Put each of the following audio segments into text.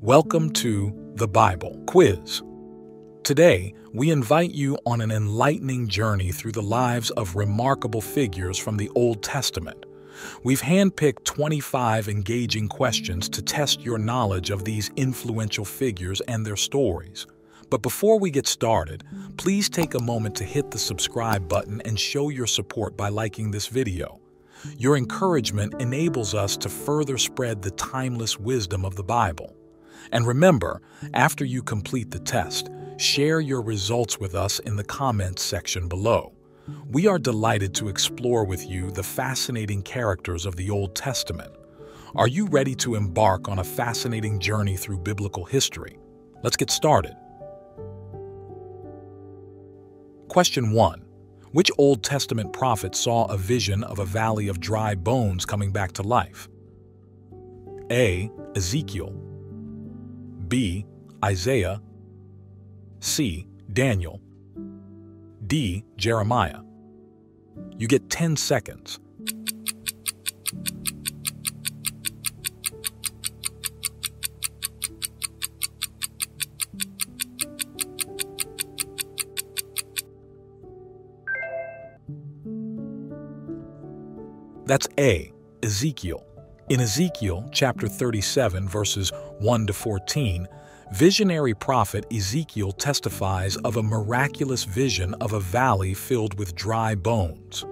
Welcome to The Bible Quiz. Today, we invite you on an enlightening journey through the lives of remarkable figures from the Old Testament. We've handpicked 25 engaging questions to test your knowledge of these influential figures and their stories. But before we get started, please take a moment to hit the subscribe button and show your support by liking this video. Your encouragement enables us to further spread the timeless wisdom of the Bible. And remember, after you complete the test, share your results with us in the comments section below. We are delighted to explore with you the fascinating characters of the Old Testament. Are you ready to embark on a fascinating journey through biblical history? Let's get started. Question 1. Which Old Testament prophet saw a vision of a valley of dry bones coming back to life? A. Ezekiel. B. Isaiah. C. Daniel. D. Jeremiah. You get 10 seconds. That's A. Ezekiel. In Ezekiel chapter 37, verses 1 to 14, visionary prophet Ezekiel testifies of a miraculous vision of a valley filled with dry bones.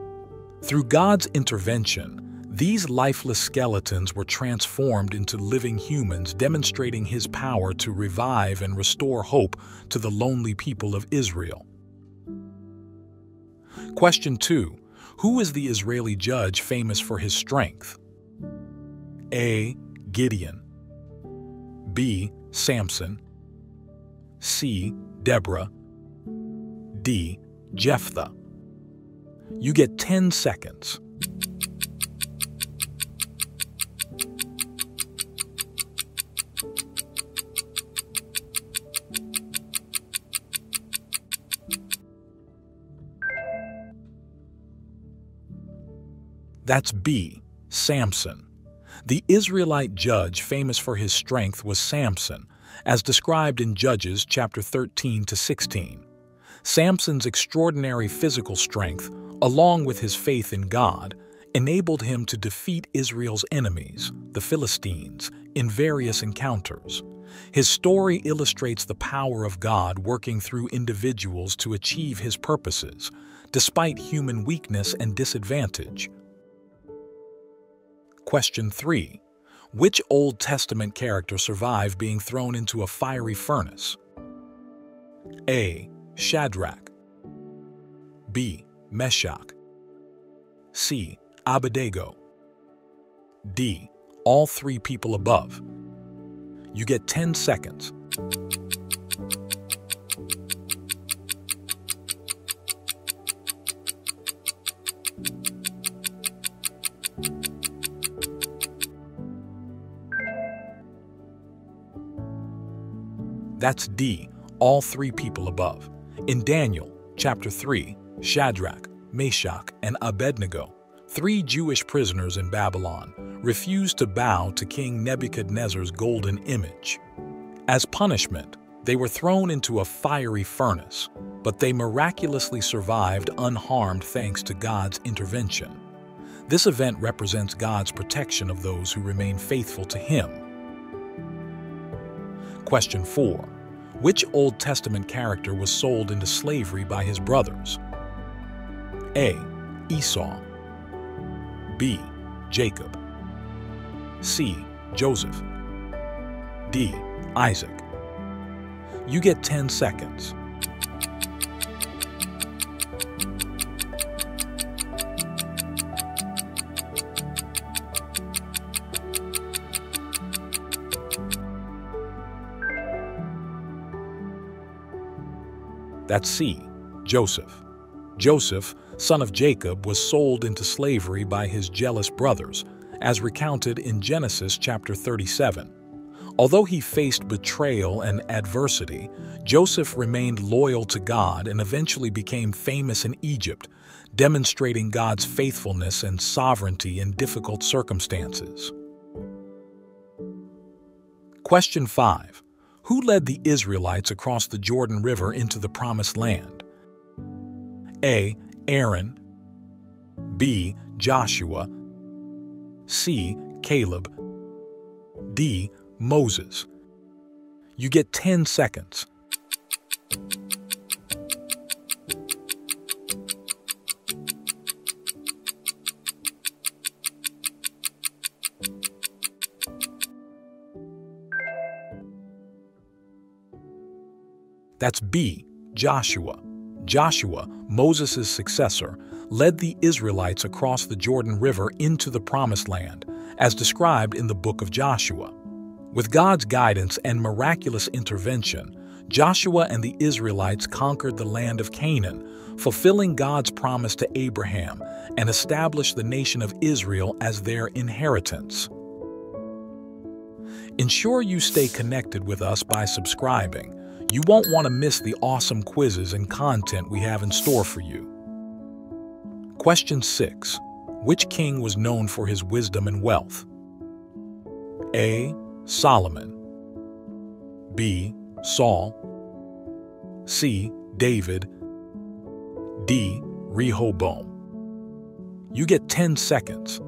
Through God's intervention, these lifeless skeletons were transformed into living humans, demonstrating His power to revive and restore hope to the lonely people of Israel. Question 2. Who is the Israeli judge famous for his strength? A. Gideon. B. Samson. C. Deborah. D. Jephthah. You get 10 seconds. That's B. Samson. The Israelite judge famous for his strength was Samson, as described in Judges chapter 13 to 16. Samson's extraordinary physical strength, along with his faith in God, enabled him to defeat Israel's enemies, the Philistines, in various encounters. His story illustrates the power of God working through individuals to achieve His purposes, despite human weakness and disadvantage. Question 3. Which Old Testament character survived being thrown into a fiery furnace? A. Shadrach. B. Meshach. C. Abednego. D. All three people above. You get 10 seconds. That's D. All three people above. In Daniel chapter 3, Shadrach, Meshach, and Abednego, three Jewish prisoners in Babylon, refused to bow to King Nebuchadnezzar's golden image. As punishment, they were thrown into a fiery furnace, but they miraculously survived unharmed thanks to God's intervention. This event represents God's protection of those who remain faithful to Him. Question 4. Which Old Testament character was sold into slavery by his brothers? A. Esau. B. Jacob. C. Joseph. D. Isaac. You get 10 seconds. That's C. Joseph. Joseph, son of Jacob, was sold into slavery by his jealous brothers, as recounted in Genesis chapter 37. Although he faced betrayal and adversity, Joseph remained loyal to God and eventually became famous in Egypt, demonstrating God's faithfulness and sovereignty in difficult circumstances. Question 5. Who led the Israelites across the Jordan River into the Promised Land? A. Aaron. B. Joshua. C. Caleb. D. Moses. You get 10 seconds. That's B, Joshua. Joshua, Moses' successor, led the Israelites across the Jordan River into the Promised Land, as described in the book of Joshua. With God's guidance and miraculous intervention, Joshua and the Israelites conquered the land of Canaan, fulfilling God's promise to Abraham, and established the nation of Israel as their inheritance. Ensure you stay connected with us by subscribing. You won't want to miss the awesome quizzes and content we have in store for you. Question 6. Which king was known for his wisdom and wealth? A. Solomon. B. Saul. C. David. D. Rehoboam. You get 10 seconds.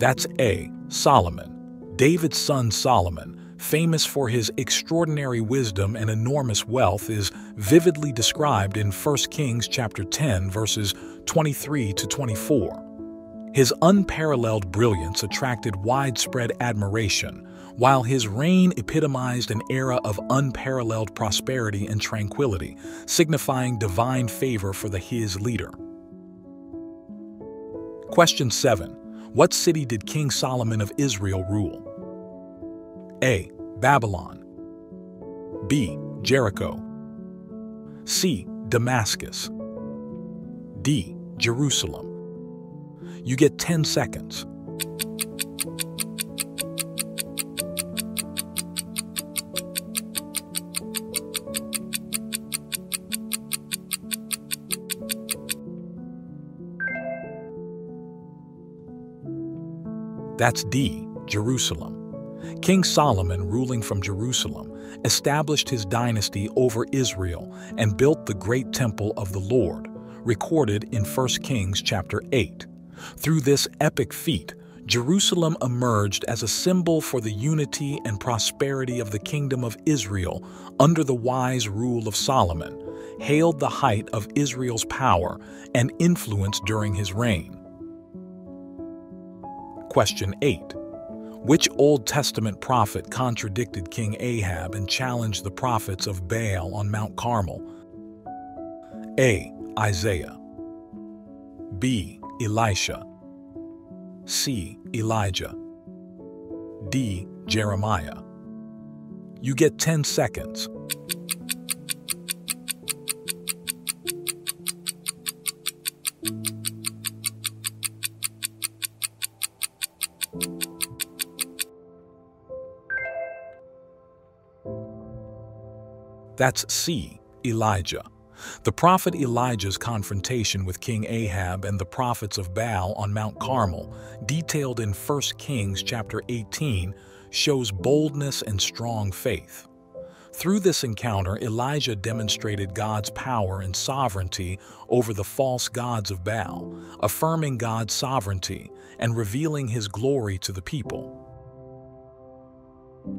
That's A. Solomon. David's son Solomon, famous for his extraordinary wisdom and enormous wealth, is vividly described in 1 Kings chapter 10, verses 23 to 24. His unparalleled brilliance attracted widespread admiration, while his reign epitomized an era of unparalleled prosperity and tranquility, signifying divine favor for his leader. Question 7. What city did King Solomon of Israel rule? A. Babylon. B. Jericho. C. Damascus. D. Jerusalem. You get 10 seconds. That's D, Jerusalem. King Solomon, ruling from Jerusalem, established his dynasty over Israel and built the great temple of the Lord, recorded in 1 Kings chapter 8. Through this epic feat, Jerusalem emerged as a symbol for the unity and prosperity of the kingdom of Israel under the wise rule of Solomon, hailed the height of Israel's power and influence during his reign. Question 8. Which Old Testament prophet contradicted King Ahab and challenged the prophets of Baal on Mount Carmel? A. Isaiah. B. Elisha. C. Elijah. D. Jeremiah. You get 10 seconds. That's C, Elijah. The prophet Elijah's confrontation with King Ahab and the prophets of Baal on Mount Carmel, detailed in 1 Kings chapter 18, shows boldness and strong faith. Through this encounter, Elijah demonstrated God's power and sovereignty over the false gods of Baal, affirming God's sovereignty and revealing his glory to the people.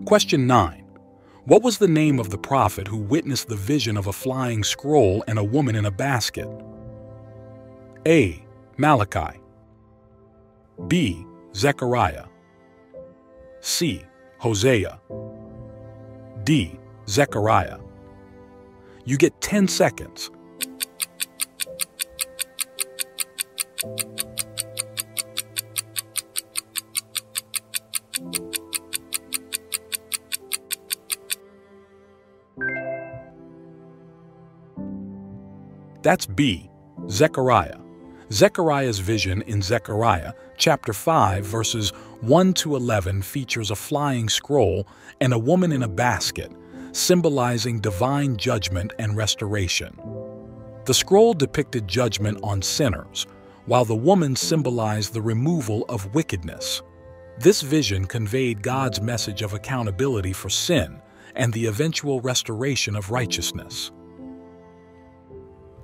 Question 9. What was the name of the prophet who witnessed the vision of a flying scroll and a woman in a basket? A. Malachi. B. Zechariah. C. Hosea. D. Zechariah. You get 10 seconds. That's B, Zechariah. Zechariah's vision in Zechariah chapter 5 verses 1 to 11 features a flying scroll and a woman in a basket, symbolizing divine judgment and restoration. The scroll depicted judgment on sinners, while the woman symbolized the removal of wickedness. This vision conveyed God's message of accountability for sin and the eventual restoration of righteousness.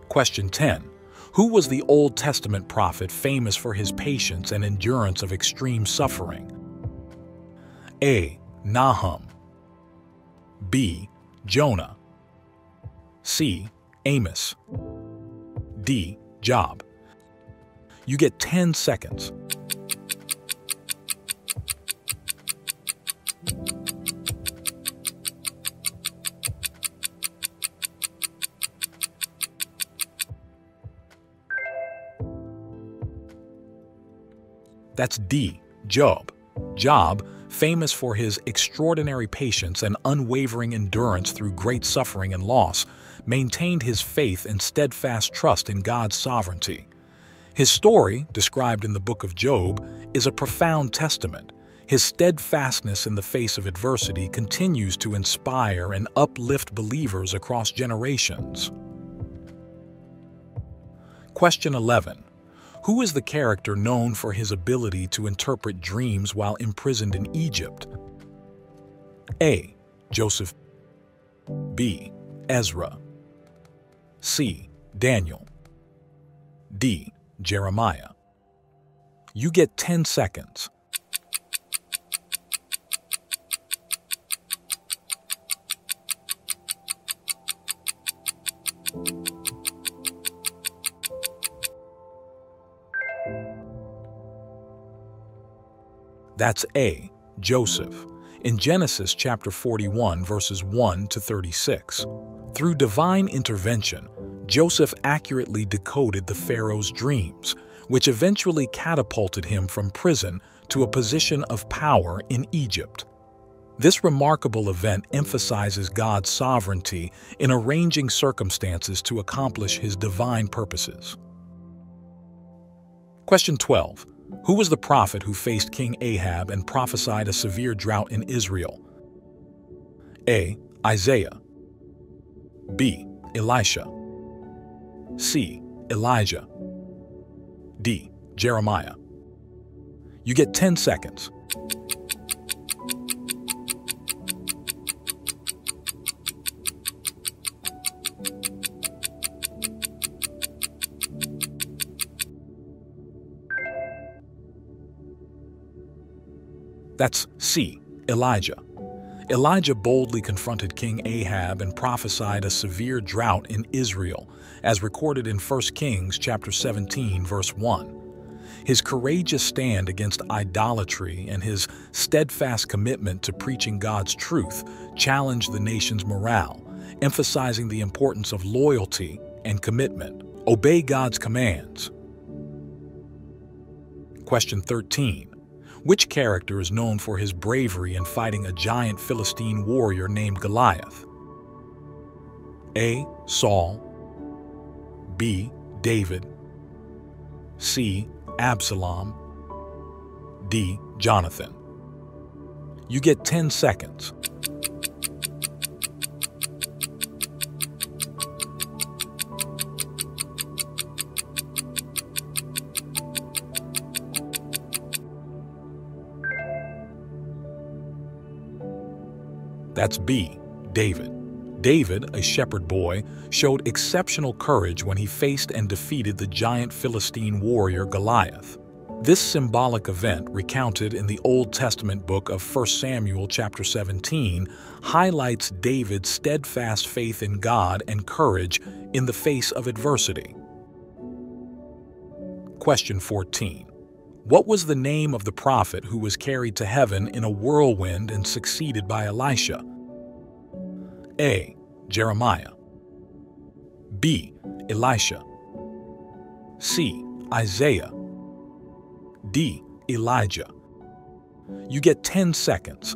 Question 10. Who was the Old Testament prophet famous for his patience and endurance of extreme suffering? A. Nahum. B. Jonah. C. Amos. D. Job. You get 10 seconds. That's D. Job. Job, famous for his extraordinary patience and unwavering endurance through great suffering and loss, maintained his faith and steadfast trust in God's sovereignty. His story, described in the book of Job, is a profound testament. His steadfastness in the face of adversity continues to inspire and uplift believers across generations. Question 11. Who is the character known for his ability to interpret dreams while imprisoned in Egypt? A. Joseph. B. Ezra. C. Daniel. D. Jeremiah. You get 10 seconds. That's A. Joseph. In Genesis chapter 41 verses 1 to 36. Through divine intervention, Joseph accurately decoded the Pharaoh's dreams, which eventually catapulted him from prison to a position of power in Egypt. This remarkable event emphasizes God's sovereignty in arranging circumstances to accomplish his divine purposes. Question 12. Who was the prophet who faced King Ahab and prophesied a severe drought in Israel? A. Isaiah. B. Elisha. C. Elijah. D. Jeremiah. You get 10 seconds. That's C. Elijah. Elijah boldly confronted King Ahab and prophesied a severe drought in Israel, as recorded in 1 Kings chapter 17, verse 1. His courageous stand against idolatry and his steadfast commitment to preaching God's truth challenged the nation's morale, emphasizing the importance of loyalty and commitment. Obey God's commands. Question 13. Which character is known for his bravery in fighting a giant Philistine warrior named Goliath? A. Saul. B. David. C. Absalom. D. Jonathan. You get 10 seconds. That's B. David. David, a shepherd boy, showed exceptional courage when he faced and defeated the giant Philistine warrior Goliath. This symbolic event, recounted in the Old Testament book of 1 Samuel chapter 17, highlights David's steadfast faith in God and courage in the face of adversity. Question 14. What was the name of the prophet who was carried to heaven in a whirlwind and succeeded by Elisha? A. Jeremiah. B. Elisha. C. Isaiah. D. Elijah. You get 10 seconds.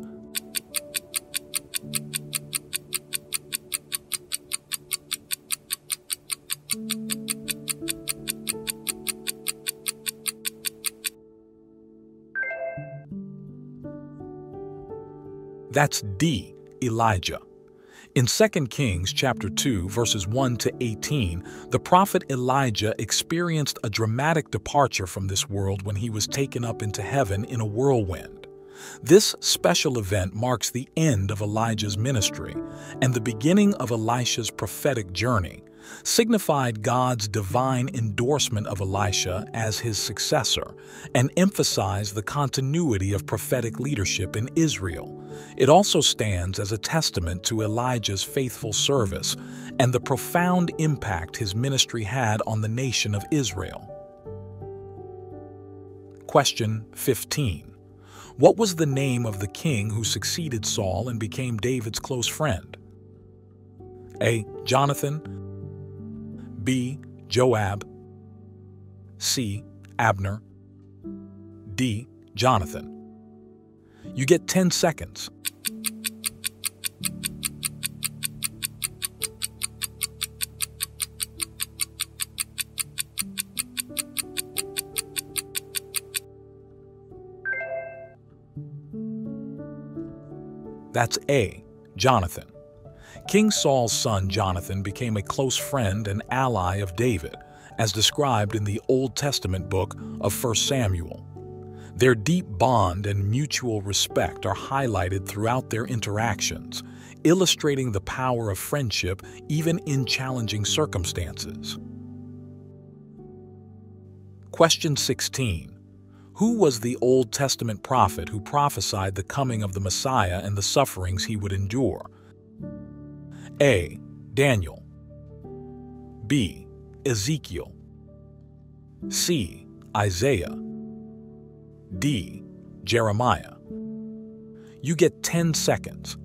That's D, Elijah. In 2 Kings chapter 2, verses 1 to 18, the prophet Elijah experienced a dramatic departure from this world when he was taken up into heaven in a whirlwind. This special event marks the end of Elijah's ministry and the beginning of Elisha's prophetic journey, signified God's divine endorsement of Elisha as his successor, and emphasized the continuity of prophetic leadership in Israel. It also stands as a testament to Elijah's faithful service and the profound impact his ministry had on the nation of Israel. Question 15. What was the name of the king who succeeded Saul and became David's close friend? A. Jonathan, B. Joab, C. Abner, D. Jonathan. You get 10 seconds. That's A, Jonathan. King Saul's son Jonathan became a close friend and ally of David, as described in the Old Testament book of 1 Samuel. Their deep bond and mutual respect are highlighted throughout their interactions, illustrating the power of friendship even in challenging circumstances. Question 16. Who was the Old Testament prophet who prophesied the coming of the Messiah and the sufferings he would endure? A. Daniel, B. Ezekiel, C. Isaiah, D. Jeremiah. You get 10 seconds.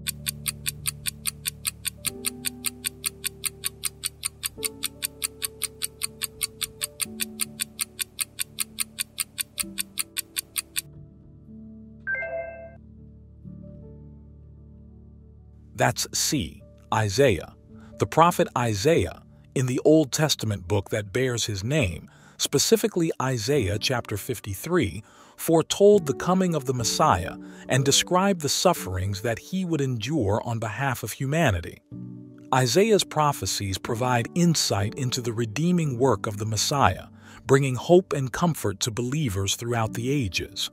That's C, Isaiah. The prophet Isaiah, in the Old Testament book that bears his name, specifically Isaiah chapter 53, foretold the coming of the Messiah and described the sufferings that he would endure on behalf of humanity. Isaiah's prophecies provide insight into the redeeming work of the Messiah, bringing hope and comfort to believers throughout the ages.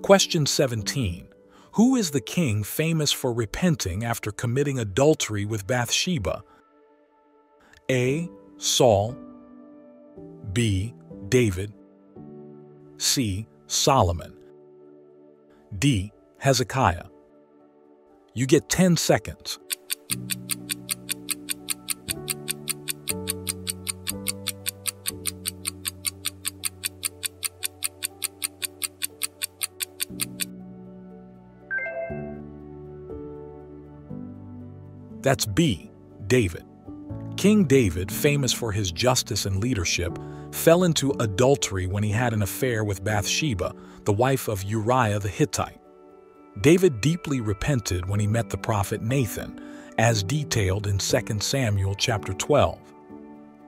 Question 17. Who is the king famous for repenting after committing adultery with Bathsheba? A. Saul, B. David, C. Solomon, D. Hezekiah. You get 10 seconds. That's B, David. King David, famous for his justice and leadership, fell into adultery when he had an affair with Bathsheba, the wife of Uriah the Hittite. David deeply repented when he met the prophet Nathan, as detailed in 2 Samuel chapter 12.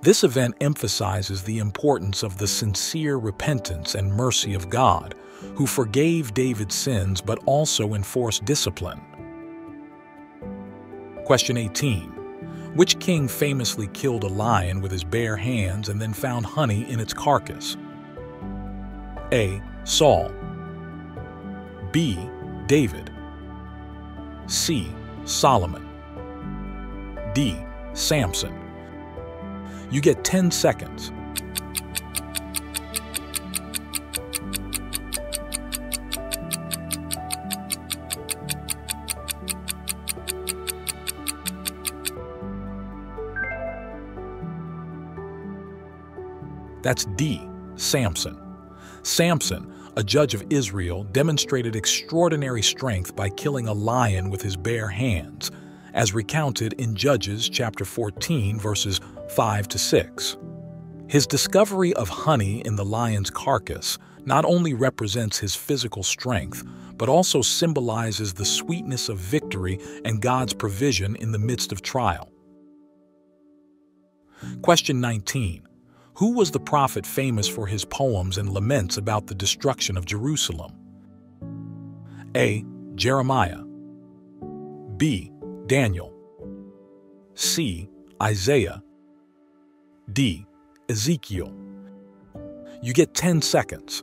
This event emphasizes the importance of the sincere repentance and mercy of God, who forgave David's sins but also enforced discipline. Question 18. Which king famously killed a lion with his bare hands and then found honey in its carcass? A. Saul, B. David, C. Solomon, D. Samson. You get 10 seconds. That's D, Samson. Samson, a judge of Israel, demonstrated extraordinary strength by killing a lion with his bare hands, as recounted in Judges chapter 14, verses 5 to 6. His discovery of honey in the lion's carcass not only represents his physical strength, but also symbolizes the sweetness of victory and God's provision in the midst of trial. Question 19. Who was the prophet famous for his poems and laments about the destruction of Jerusalem? A. Jeremiah. B. Daniel. C. Isaiah. D. Ezekiel. You get 10 seconds.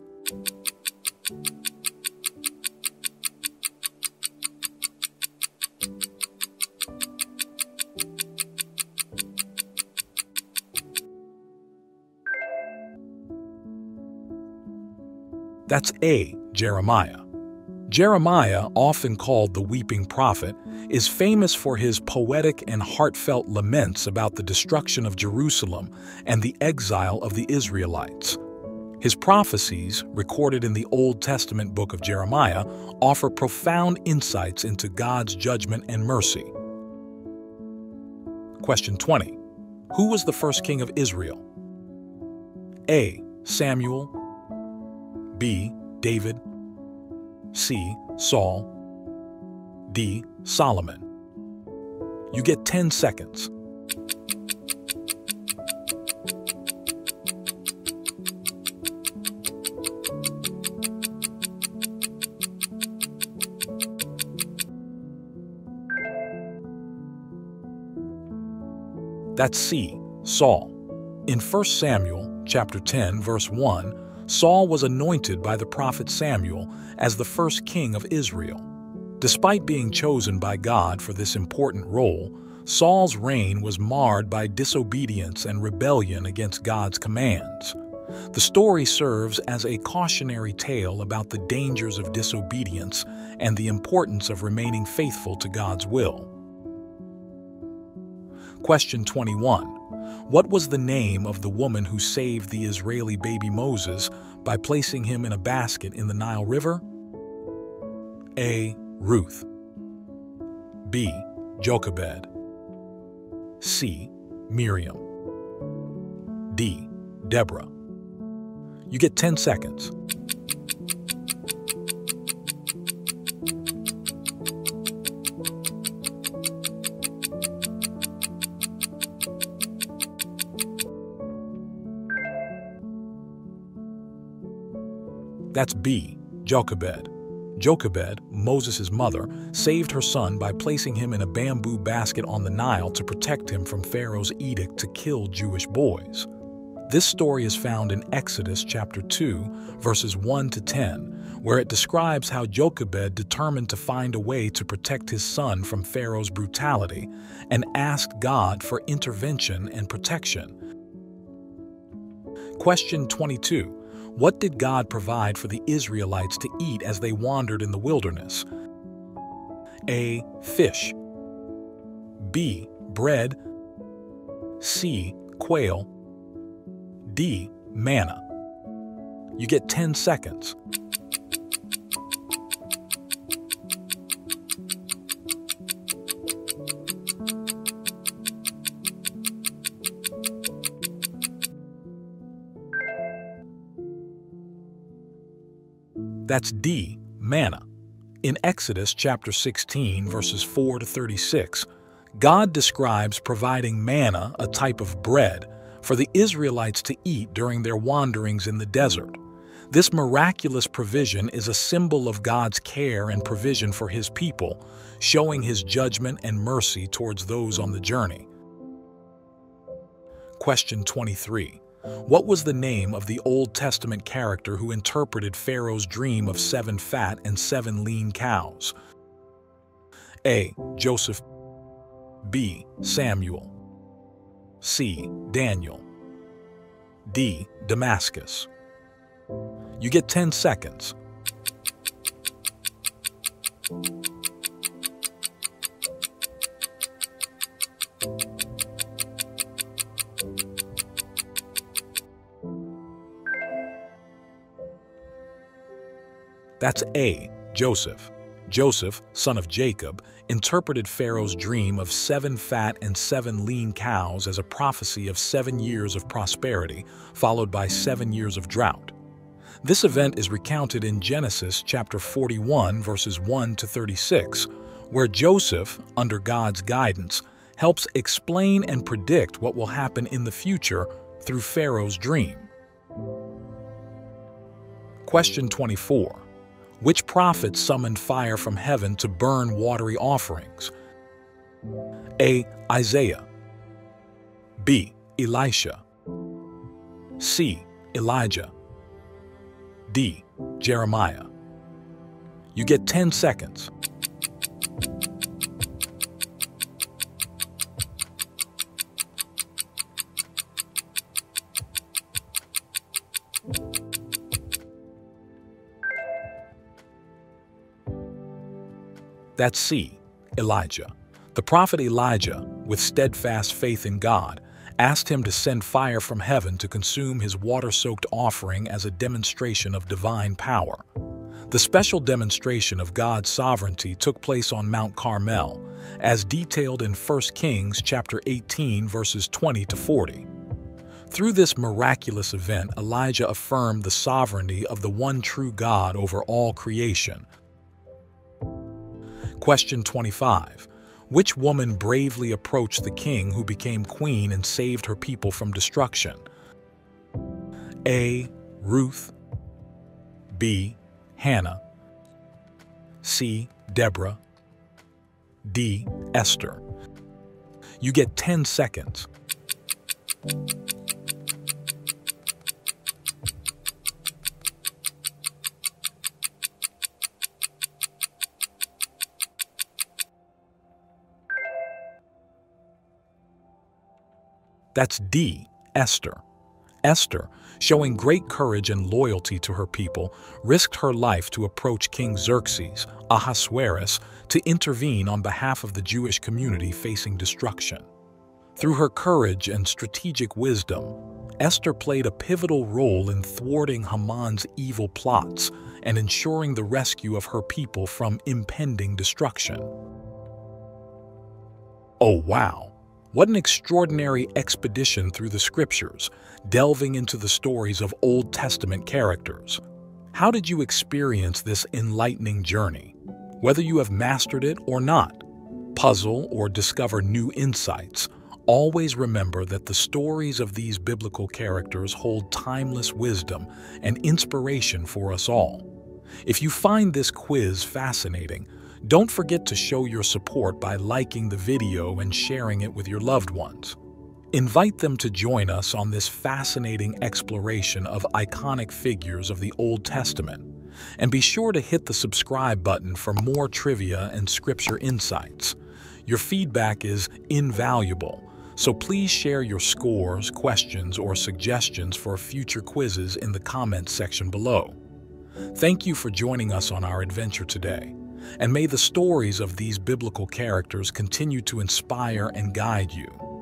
That's A. Jeremiah. Jeremiah, often called the Weeping Prophet, is famous for his poetic and heartfelt laments about the destruction of Jerusalem and the exile of the Israelites. His prophecies, recorded in the Old Testament book of Jeremiah, offer profound insights into God's judgment and mercy. Question 20. Who was the first king of Israel? A. Samuel. B. David. C. Saul. D. Solomon. You get 10 seconds. That's C. Saul. In 1 Samuel chapter 10, verse 1, Saul was anointed by the prophet Samuel as the first king of Israel. Despite being chosen by God for this important role, Saul's reign was marred by disobedience and rebellion against God's commands. The story serves as a cautionary tale about the dangers of disobedience and the importance of remaining faithful to God's will. Question 21. What was the name of the woman who saved the Israeli baby Moses by placing him in a basket in the Nile River? A. Ruth. B. Jochebed. C. Miriam. D. Deborah. You get 10 seconds. That's B. Jochebed. Jochebed, Moses' mother, saved her son by placing him in a bamboo basket on the Nile to protect him from Pharaoh's edict to kill Jewish boys. This story is found in Exodus chapter 2, verses 1 to 10, where it describes how Jochebed determined to find a way to protect his son from Pharaoh's brutality and asked God for intervention and protection. Question 22. What did God provide for the Israelites to eat as they wandered in the wilderness? A. Fish. B. Bread. C. Quail. D. Manna. You get 10 seconds. That's D. Manna. In Exodus chapter 16, verses 4 to 36, God describes providing manna, a type of bread, for the Israelites to eat during their wanderings in the desert. This miraculous provision is a symbol of God's care and provision for His people, showing His judgment and mercy towards those on the journey. Question 23. What was the name of the Old Testament character who interpreted Pharaoh's dream of 7 fat and 7 lean cows? A. Joseph. B. Samuel. C. Daniel. D. Damascus. You get 10 seconds. That's A. Joseph. Joseph, son of Jacob, interpreted Pharaoh's dream of 7 fat and 7 lean cows as a prophecy of 7 years of prosperity, followed by 7 years of drought. This event is recounted in Genesis chapter 41, verses 1 to 36, where Joseph, under God's guidance, helps explain and predict what will happen in the future through Pharaoh's dream. Question 24. Which prophet summoned fire from heaven to burn watery offerings? A. Isaiah. B. Elisha. C. Elijah. D. Jeremiah. You get 10 seconds. That's C. Elijah. The prophet Elijah, with steadfast faith in God, asked him to send fire from heaven to consume his water-soaked offering as a demonstration of divine power. The special demonstration of God's sovereignty took place on Mount Carmel, as detailed in 1 Kings chapter 18 verses 20 to 40. Through this miraculous event, Elijah affirmed the sovereignty of the one true God over all creation. Question 25. Which woman bravely approached the king who became queen and saved her people from destruction? A. Ruth. B. Hannah. C. Deborah. D. Esther. You get 10 seconds. That's D. Esther. Esther, showing great courage and loyalty to her people, risked her life to approach King Xerxes, Ahasuerus, to intervene on behalf of the Jewish community facing destruction. Through her courage and strategic wisdom, Esther played a pivotal role in thwarting Haman's evil plots and ensuring the rescue of her people from impending destruction. Oh, wow! What an extraordinary expedition through the scriptures, delving into the stories of Old Testament characters. How did you experience this enlightening journey? Whether you have mastered it or not, puzzle or discover new insights, always remember that the stories of these biblical characters hold timeless wisdom and inspiration for us all. If you find this quiz fascinating, don't forget to show your support by liking the video and sharing it with your loved ones. Invite them to join us on this fascinating exploration of iconic figures of the Old Testament. And be sure to hit the subscribe button for more trivia and scripture insights. Your feedback is invaluable, so please share your scores, questions, or suggestions for future quizzes in the comments section below. Thank you for joining us on our adventure today. And may the stories of these biblical characters continue to inspire and guide you.